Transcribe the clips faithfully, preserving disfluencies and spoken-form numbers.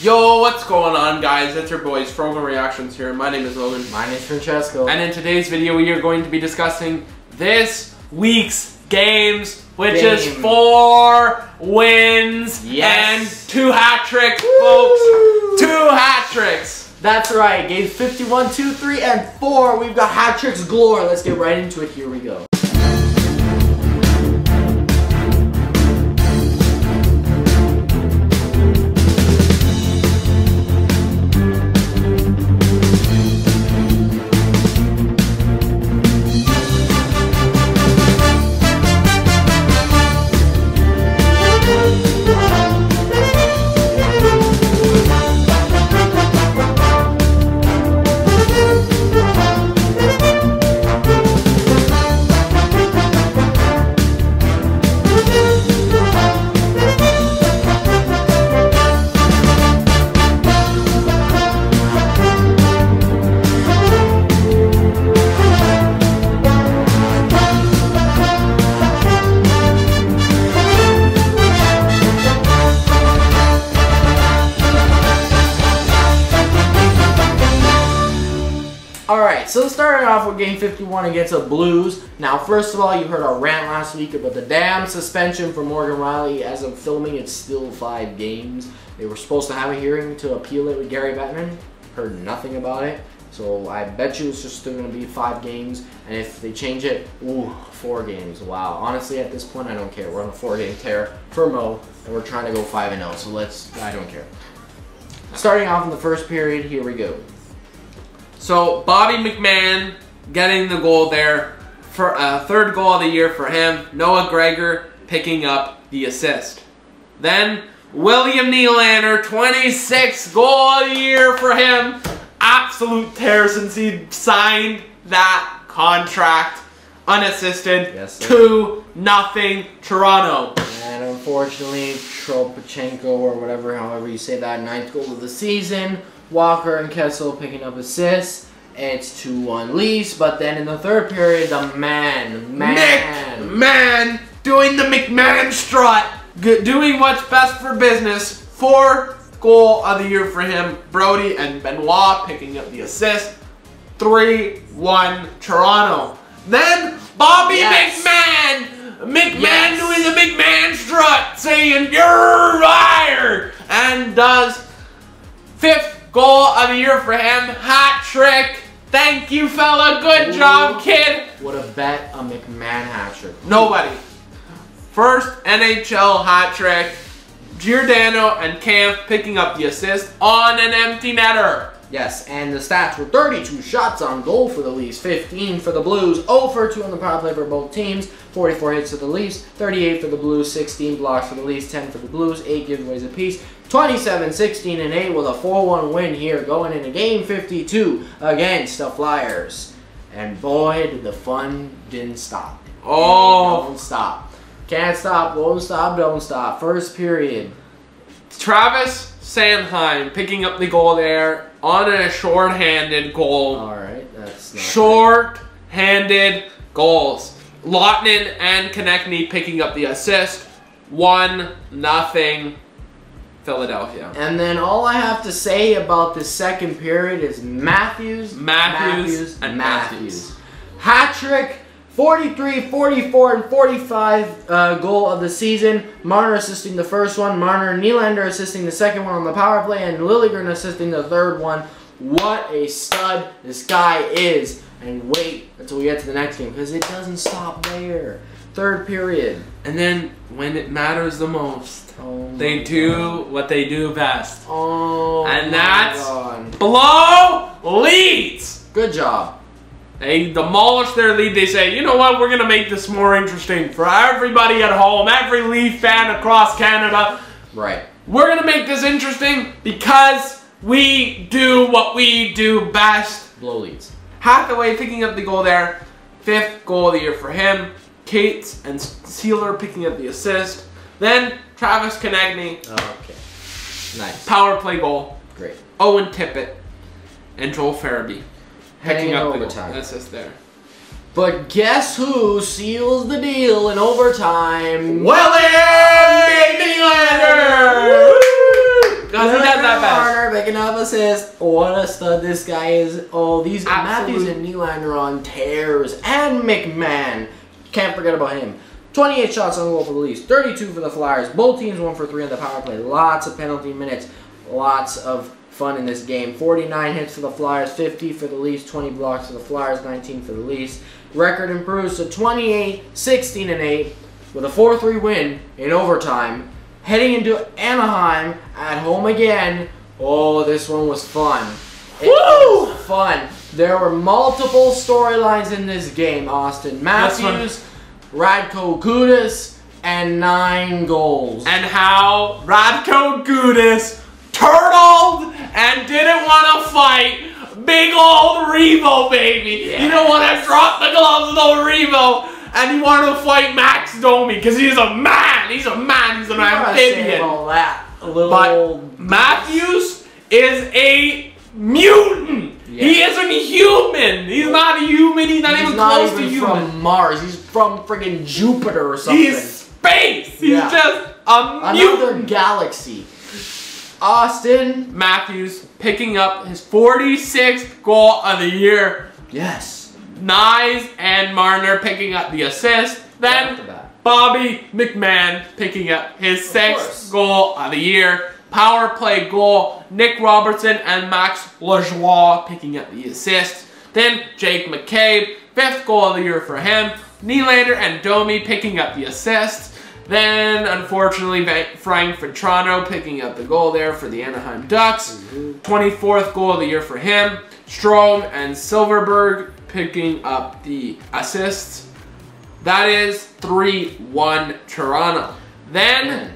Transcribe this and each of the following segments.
Yo, what's going on, guys? It's your boys, Frogan Reactions here. My name is Logan. My name is Francesco. And in today's video, we are going to be discussing this week's games, which Game. is four wins yes. and two hat tricks, Woo! folks. Two hat tricks. That's right. Games fifty-one, two, three, and four. We've got hat tricks galore. Let's get right into it. Here we go. So starting off with game fifty-one against the Blues. Now, first of all, you heard our rant last week about the damn suspension for Morgan Rielly. As of filming, it's still five games. They were supposed to have a hearing to appeal it with Gary Bettman. Heard nothing about it. So I bet you it's just still going to be five games. And if they change it, ooh, four games. Wow. Honestly, at this point, I don't care. We're on a four-game tear for Mo, and we're trying to go five and oh. So let's, I don't care. Starting off in the first period, here we go. So Bobby McMahon getting the goal there, for a uh, third goal of the year for him. Noah Gregor picking up the assist. Then William Nylander, twenty-sixth goal of the year for him. Absolute tear since he signed that contract, unassisted. Yes, two nothing Toronto. And unfortunately, Tropachenko or whatever, however you say that, ninth goal of the season. Walker and Kessel picking up assists. It's two one Leafs, but then in the third period, the man, man, Nick, man, doing the McMahon strut, doing what's best for business. Fourth goal of the year for him. Brody and Benoit picking up the assist. three one Toronto. Then Bobby yes. McMahon, McMahon yes. doing the McMahon strut, saying you're fired, and does fifth. Goal of the year for him, hat trick. Thank you, fella. Good Ooh, job, kid. Would have bet a McMahon hat trick. Nobody. First N H L hat trick. Giordano and Kampf picking up the assist on an empty netter. Yes, and the stats were thirty-two shots on goal for the Leafs, fifteen for the Blues, zero for two on the power play for both teams, forty-four hits for the Leafs, thirty-eight for the Blues, sixteen blocks for the Leafs, ten for the Blues, eight giveaways apiece, twenty-seven, sixteen, and eight with a four one win here going into game fifty-two against the Flyers. And boy, did the fun didn't stop. Oh. Don't stop. Can't stop, won't stop, don't stop. First period. Travis Sandheim picking up the goal there. On a shorthanded goal. All right, that's not short-handed right. goals. Lautner and Konecny picking up the assist. One nothing, Philadelphia. And then all I have to say about the second period is Matthews, Matthews, Matthews and Matthews. Matthews. Hat trick. forty-three, forty-four, and forty-five uh, goal of the season. Marner assisting the first one. Marner and Nylander assisting the second one on the power play. And Liljegren assisting the third one. What a stud this guy is. And wait until we get to the next game, because it doesn't stop there. Third period. And then when it matters the most, oh they do God. what they do best. Oh, and that's God. blow leads. Good job. They demolish their lead. They say, you know what, we're going to make this more interesting for everybody at home, every Leaf fan across Canada. Right. We're going to make this interesting because we do what we do best. Blow leads. Hathaway picking up the goal there. Fifth goal of the year for him. Cates and Sealer picking up the assist. Then Travis Konecny. Oh, okay. Nice. Power play goal. Great. Owen Tippett and Joel Farabee. Picking up the overtime assist there. But guess who seals the deal in overtime? William Nylander! Nothing that fast. Marner making up assist. What a stud this guy is. Oh, these Absolute. Matthews and Nylander on tears. And McMahon. Can't forget about him. twenty-eight shots on goal for the Leafs. thirty-two for the Flyers. Both teams one for three on the power play. Lots of penalty minutes. Lots of fun in this game. forty-nine hits for the Flyers. fifty for the Leafs. twenty blocks for the Flyers. nineteen for the Leafs. Record improves to twenty-eight, sixteen, and eight with a four three win in overtime. Heading into Anaheim at home again. Oh, this one was fun. It Woo! was fun. There were multiple storylines in this game. Austin Matthews, Radko Gudas, and nine goals. And how Radko Gudas turtled and didn't want to fight. Big old Revo, baby. Yes. You know what? I dropped the gloves with old Revo. And he wanted to fight Max Domi because he's a man. He's a man. He's an amphibian. All that. A but Matthews is a mutant. Yeah. He isn't human. He's not a human. He's not he's even not close even to human. He's from Mars. He's from friggin' Jupiter or something. He's space. He's yeah. just a mutant. Another galaxy. Austin Matthews picking up his forty-sixth goal of the year. Yes. Knies and Marner picking up the assist. Then Bobby McMahon picking up his sixth goal of the year. Power play goal. Nick Robertson and Max Domi picking up the assist. Then Jake McCabe, fifth goal of the year for him. Nylander and Domi picking up the assist. Then, unfortunately, Frank Vetrano picking up the goal there for the Anaheim Ducks. twenty-fourth goal of the year for him. Strome and Silverberg picking up the assists. That is three one Toronto. Then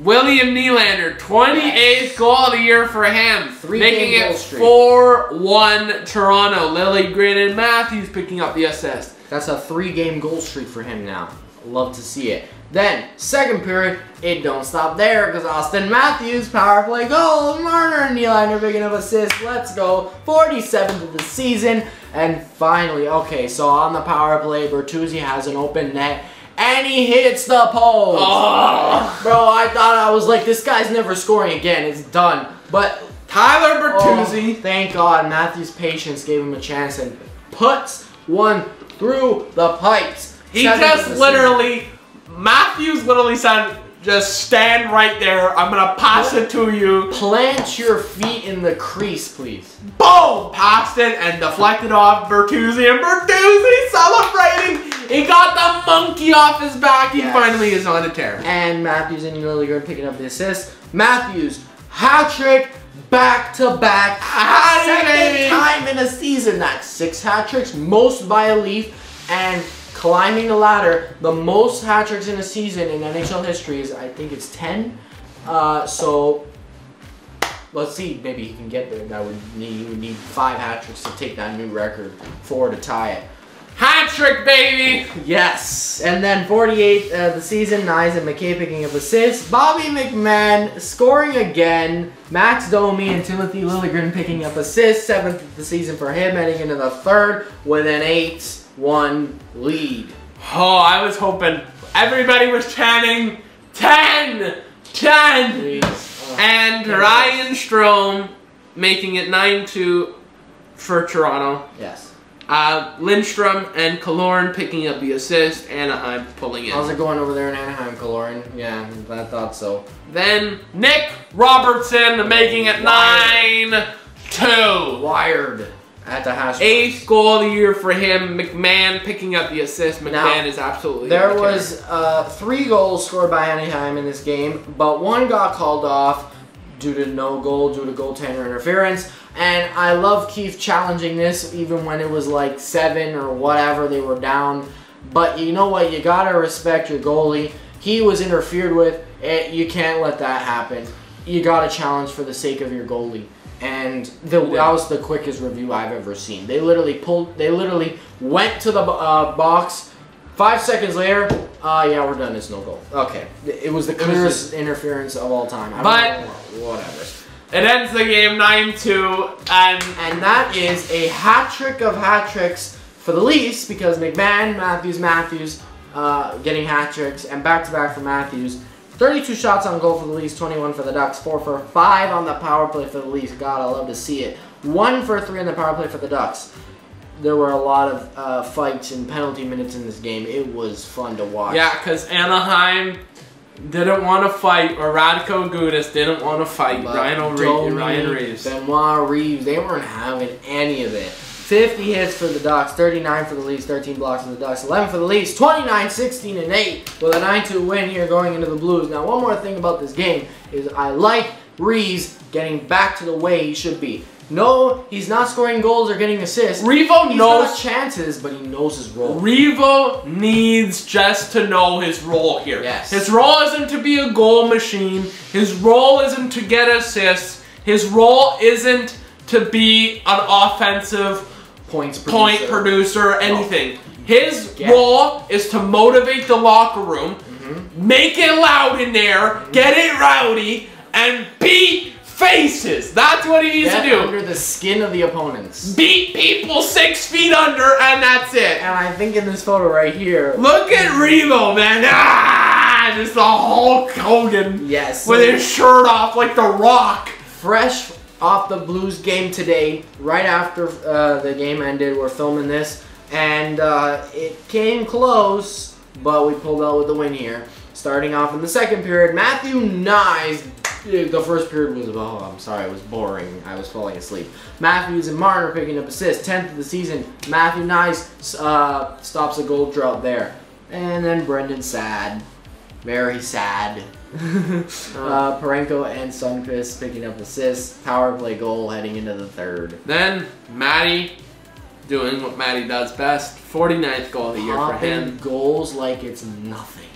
William Nylander, twenty-eighth goal of the year for him, Three making it four one Toronto. Liljegren and Matthews picking up the assist. That's a three-game goal streak for him now. Love to see it. Then, second period, it don't stop there because Austin Matthews, power play goal, Marner and Nylander picking up assists. Let's go, forty-seventh of the season. And finally, okay, so on the power play, Bertuzzi has an open net and he hits the post. Oh. Bro, I thought I was like, this guy's never scoring again. It's done. But Tyler Bertuzzi, oh, thank God, Matthews' patience gave him a chance and puts one through the pipes. He just literally... Season. Matthews literally said, just stand right there. I'm going to pass what? it to you. Plant your feet in the crease, please. Boom! Passed it and deflected off Bertuzzi. And Bertuzzi celebrating. He got the monkey off his back. He yes. finally is on the tear. And Matthews and Liljegren picking up the assist. Matthews, hat trick, back to back. Second time in a season. That's six hat tricks, most by a Leaf. And... climbing the ladder, the most hat tricks in a season in N H L history is, I think it's ten. Uh, so, let's see, maybe he can get there. That would need, you would need five hat tricks to take that new record, four to tie it. Hat trick, baby! Yes. And then forty-eighth uh, the season, Knies and McKay picking up assists. Bobby McMahon scoring again. Max Domi and Timothy Liljegren picking up assists. seventh of the season for him, heading into the third with an eight. One lead. Oh, I was hoping everybody was chanting ten, ten, oh, and goodness. Ryan Strome making it nine two for Toronto. Yes. Uh, Lindstrom and Killorn picking up the assist. Anaheim pulling in. How's it going over there in Anaheim, Killorn? Yeah, I thought so. Then Nick Robertson making it nine two. Wired. At the hash. Eighth goal of the year for him. McMahon picking up the assist. McMahon now, is absolutely. There was uh, three goals scored by Anaheim in this game, but one got called off due to no goal, due to goaltender interference. And I love Keith challenging this, even when it was like seven or whatever they were down. But you know what? You gotta respect your goalie. He was interfered with. It, you can't let that happen. You gotta challenge for the sake of your goalie. And the, that was the quickest review I've ever seen. They literally pulled. They literally went to the uh, box. Five seconds later, uh, yeah, we're done. It's no goal. Okay, it was the clearest interference of all time. I but know, whatever. It ends the game nine two, and and that is a hat trick of hat tricks for the Leafs because McMahon, Matthews, Matthews, uh, getting hat tricks and back to back for Matthews. thirty-two shots on goal for the Leafs, twenty-one for the Ducks, four for five on the power play for the Leafs. God, I love to see it. one for three on the power play for the Ducks. There were a lot of uh, fights and penalty minutes in this game. It was fun to watch. Yeah, because Anaheim didn't want to fight, or Radko Gudas didn't want to fight. But Ryan, Domi, Ryan Reeves. Benoit Reeves, they weren't having any of it. fifty hits for the Ducks, thirty-nine for the Leafs, thirteen blocks for the Ducks, eleven for the Leafs, twenty-nine, sixteen, and eight with a nine two win here going into the Blues. Now, one more thing about this game is I like Reeves getting back to the way he should be. No, he's not scoring goals or getting assists. Revo he's knows got chances, but he knows his role. Revo needs just to know his role here. Yes. His role isn't to be a goal machine. His role isn't to get assists. His role isn't to be an offensive Points producer. point producer or anything. No. His yeah. role is to motivate the locker room, mm-hmm. make it loud in there, mm-hmm. get it rowdy, and beat faces. That's what he needs Get to do. Under the skin of the opponents. Beat people six feet under, and that's it. And I think in this photo right here, look at Revo, man. Ah, just the Hulk Hogan. Yes. With his shirt off like The Rock. Fresh off the Blues game today, right after uh, the game ended. We're filming this, and uh, it came close, but we pulled out with the win here. Starting off in the second period, Matthew Knies. The first period was, oh, I'm sorry, it was boring. I was falling asleep. Matthews and Marner picking up assists. tenth of the season. Matthew Knies uh, stops a goal drought there. And then Brendan Sad. Very sad. uh, Parenko and Sundqvist picking up assists. Power play goal heading into the third. Then Matty doing what Matty does best. forty-ninth goal of the year for him. Goals like it's nothing.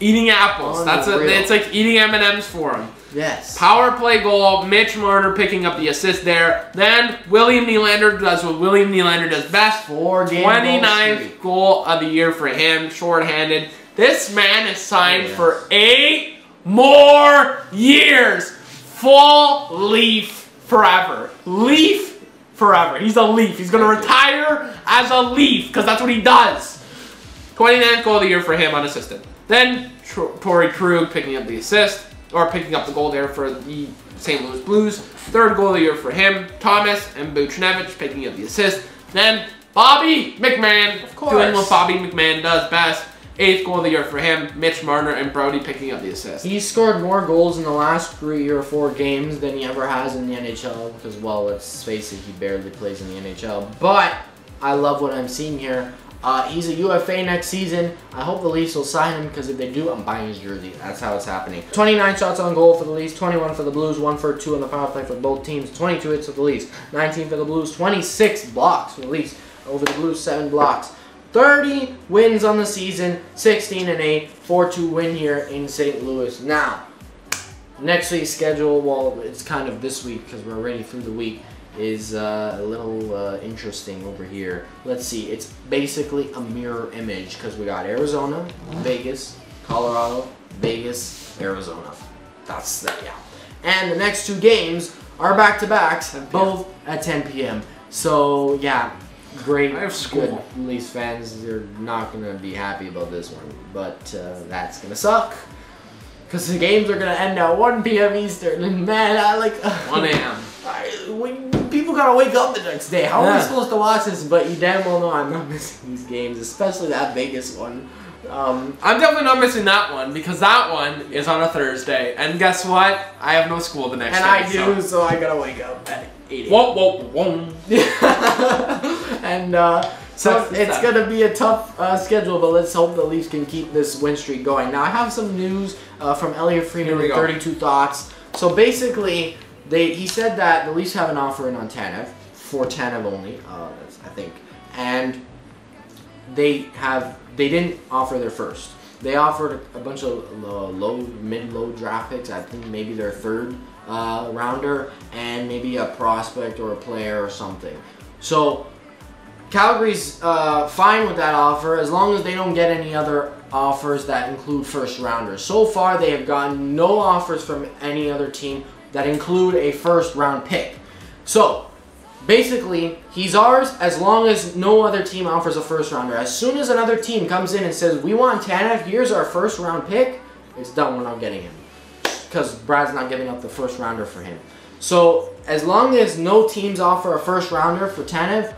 Eating apples. That's a, it's like eating M and M's for him. Yes. Power play goal, Mitch Marner picking up the assist there. Then William Nylander does what William Nylander does best. twenty-ninth goal of the year for him, shorthanded. This man is signed oh, yes. for eight more years. Full Leaf forever. Leaf forever. He's a Leaf. He's going to retire as a Leaf because that's what he does. twenty-ninth goal of the year for him, unassisted. Then Torey Krug picking up the assist. Or picking up the goal there for the Saint Louis Blues. Third goal of the year for him. Thomas and Buchnevich picking up the assist. Then Bobby McMahon of course. doing what Bobby McMahon does best. Eighth goal of the year for him. Mitch Marner and Brody picking up the assist. He's scored more goals in the last three or four games than he ever has in the N H L. Because, well, let's face it, he barely plays in the N H L. But I love what I'm seeing here. Uh, he's a U F A next season. I hope the Leafs will sign him because if they do, I'm buying his jersey. That's how it's happening. twenty-nine shots on goal for the Leafs, twenty-one for the Blues, one for two on the power play for both teams, twenty-two hits for the Leafs, nineteen for the Blues, twenty-six blocks for the Leafs. Over the Blues, seven blocks. thirty wins on the season, sixteen and eight, four two win here in Saint Louis. Now, next week's schedule, well, it's kind of this week because we're already through the week. Is uh, a little uh, interesting over here. Let's see, it's basically a mirror image because we got Arizona, Vegas, Colorado, Vegas, Arizona. That's that, yeah. And the next two games are back-to-backs, both at ten p m So, yeah, great. I have school. Good Leafs fans, they're not gonna be happy about this one, but uh, that's gonna suck. Because the games are gonna end at one p m Eastern, and man, I like... one a m I, people gotta wake up the next day. How yeah. are we supposed to watch this? But you damn well know I'm not missing these games, especially that Vegas one. Um, I'm definitely not missing that one because that one is on a Thursday. And guess what? I have no school the next and day. And I do, so. so I gotta wake up at eight a m Whoa, whoa, whoa. and uh, so it's, it's gonna be a tough uh, schedule, but let's hope the Leafs can keep this win streak going. Now I have some news uh, from Elliot Freeman with thirty-two Thoughts. So basically, They, he said that the Leafs have an offer in on Tanev, for Tanev only, uh, I think, and they have they didn't offer their first. They offered a bunch of low, low mid-low draft picks. I think maybe their third uh, rounder and maybe a prospect or a player or something. So Calgary's uh, fine with that offer as long as they don't get any other offers that include first rounders. So far, they have gotten no offers from any other team that include a first round pick. So basically, he's ours as long as no other team offers a first rounder. As soon as another team comes in and says, we want Tanev, here's our first round pick, It's done. We're not getting him. Because Brad's not giving up the first rounder for him. So as long as no teams offer a first rounder for Tanev,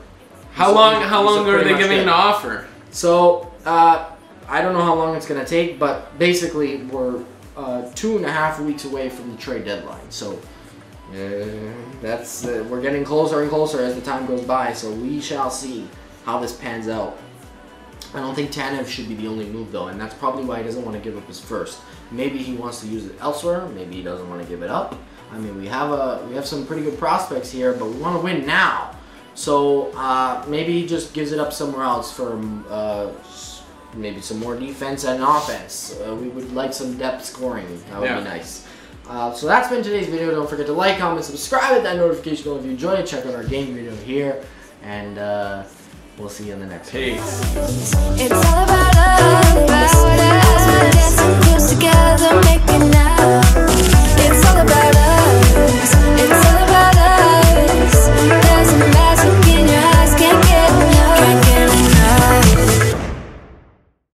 how long? How long are they giving an offer? So uh, I don't know how long it's gonna take, but basically we're uh, two and a half weeks away from the trade deadline. So uh, that's uh, we're getting closer and closer as the time goes by. So we shall see how this pans out. I don't think Tanev should be the only move though, and that's probably why he doesn't want to give up his first. Maybe he wants to use it elsewhere. Maybe he doesn't want to give it up. I mean, we have a we have some pretty good prospects here, but we want to win now. So uh, maybe he just gives it up somewhere else for uh, maybe some more defense and offense. Uh, we would like some depth scoring. That would yeah. be nice. Uh, so that's been today's video. Don't forget to like, comment, subscribe, hit that notification bell if you enjoyed it. Check out our game video here, and uh, we'll see you in the next video. Peace.